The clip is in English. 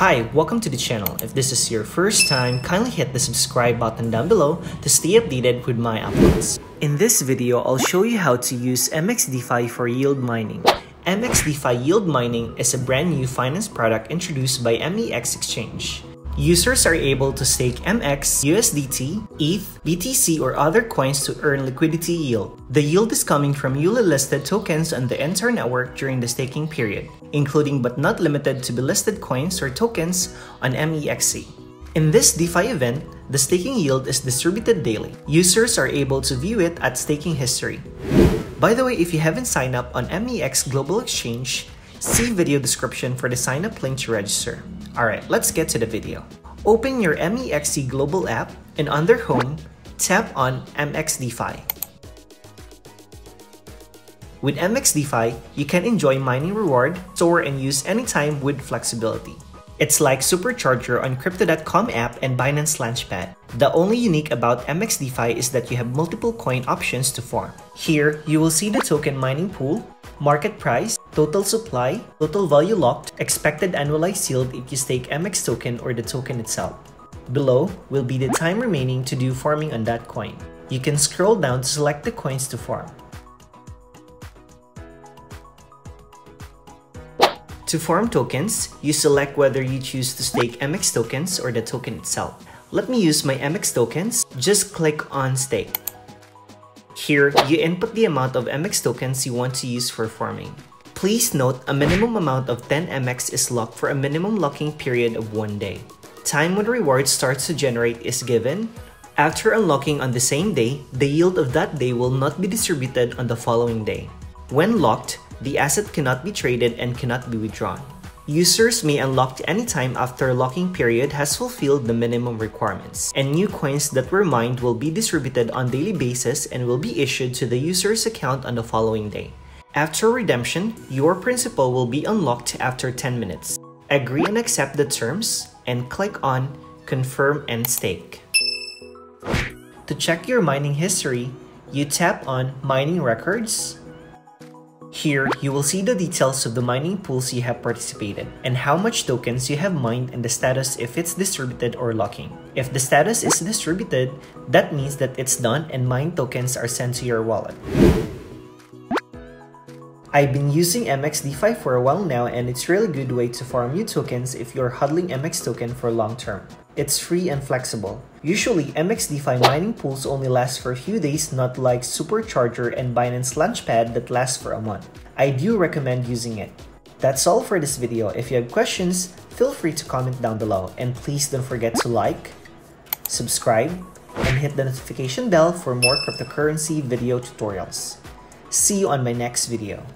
Hi, welcome to the channel. If this is your first time, kindly hit the subscribe button down below to stay updated with my uploads. In this video, I'll show you how to use MEXC DeFi for yield mining. MEXC DeFi yield mining is a brand new finance product introduced by MEX Exchange. Users are able to stake MEX, USDT, ETH, BTC, or other coins to earn liquidity yield. The yield is coming from newly listed tokens on the entire network during the staking period, including but not limited to be listed coins or tokens on MEXC. In this DeFi event, the staking yield is distributed daily. Users are able to view it at staking history. By the way, if you haven't signed up on MEX Global Exchange, see video description for the sign up link to register. Alright, let's get to the video. Open your MEXC Global app and under Home, tap on MEXC DeFi. With MEXC DeFi, you can enjoy mining reward, store and use anytime with flexibility. It's like Supercharger on Crypto.com app and Binance Launchpad. The only unique about MEXC DeFi is that you have multiple coin options to farm. Here, you will see the token mining pool, market price, total supply, total value locked, expected annualized yield if you stake MEX token or the token itself. Below will be the time remaining to do farming on that coin. You can scroll down to select the coins to farm. To farm tokens, you select whether you choose to stake MEX tokens or the token itself. Let me use my MEX tokens. Just click on stake. Here, you input the amount of MEX tokens you want to use for farming. Please note, a minimum amount of 10 MEX is locked for a minimum locking period of 1 day. Time when reward starts to generate is given. After unlocking on the same day, the yield of that day will not be distributed on the following day. When locked, the asset cannot be traded and cannot be withdrawn. Users may unlock anytime after locking period has fulfilled the minimum requirements, and new coins that were mined will be distributed on daily basis and will be issued to the user's account on the following day. After redemption, your principal will be unlocked after 10 minutes. Agree and accept the terms and click on Confirm and Stake. To check your mining history, you tap on Mining Records. Here, you will see the details of the mining pools you have participated and how much tokens you have mined and the status if it's distributed or locking. If the status is distributed, that means that it's done and mined tokens are sent to your wallet. I've been using MEXC DeFi for a while now, and it's a really good way to farm new tokens if you're hodling MEX token for long term. It's free and flexible. Usually, MEXC DeFi mining pools only last for a few days, not like Supercharger and Binance Launchpad that last for a month. I do recommend using it. That's all for this video. If you have questions, feel free to comment down below, and please don't forget to like, subscribe, and hit the notification bell for more cryptocurrency video tutorials. See you on my next video.